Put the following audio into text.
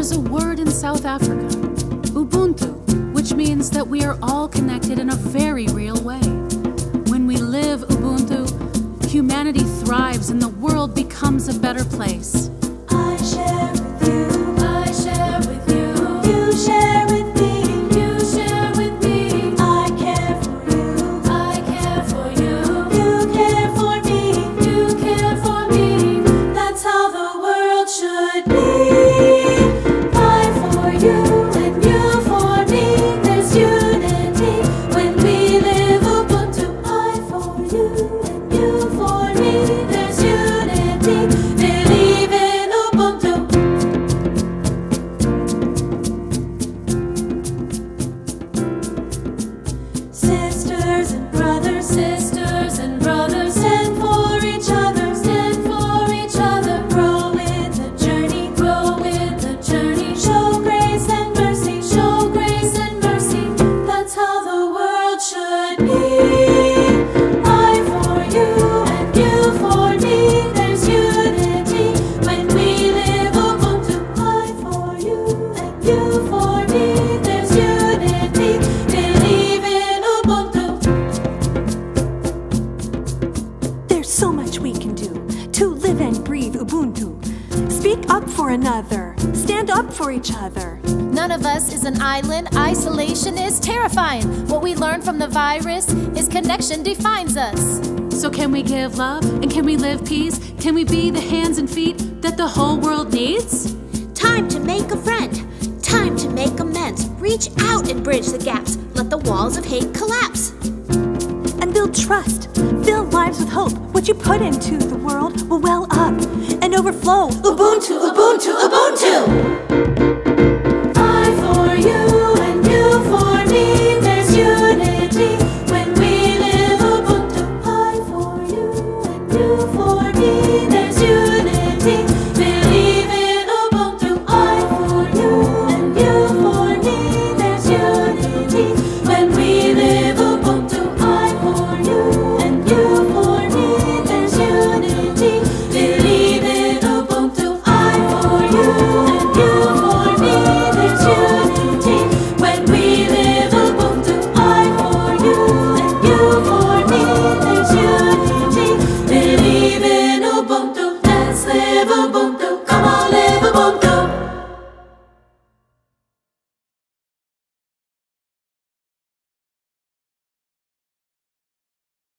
is a word in South Africa, Ubuntu, which means that we are all connected in a very real way. When we live Ubuntu, humanity thrives and the world becomes a better place. I share with you, I share with you, you share with me. Speak up for another. Stand up for each other. None of us is an island. Isolation is terrifying. What we learn from the virus is connection defines us. So can we give love? And can we live peace? Can we be the hands and feet that the whole world needs? Time to make a friend. Time to make amends. Reach out and bridge the gaps. Let the walls of hate collapse. And build trust. Fill lives with hope. What you put into the world will well up and overflow. Ubuntu, Ubuntu, Ubuntu!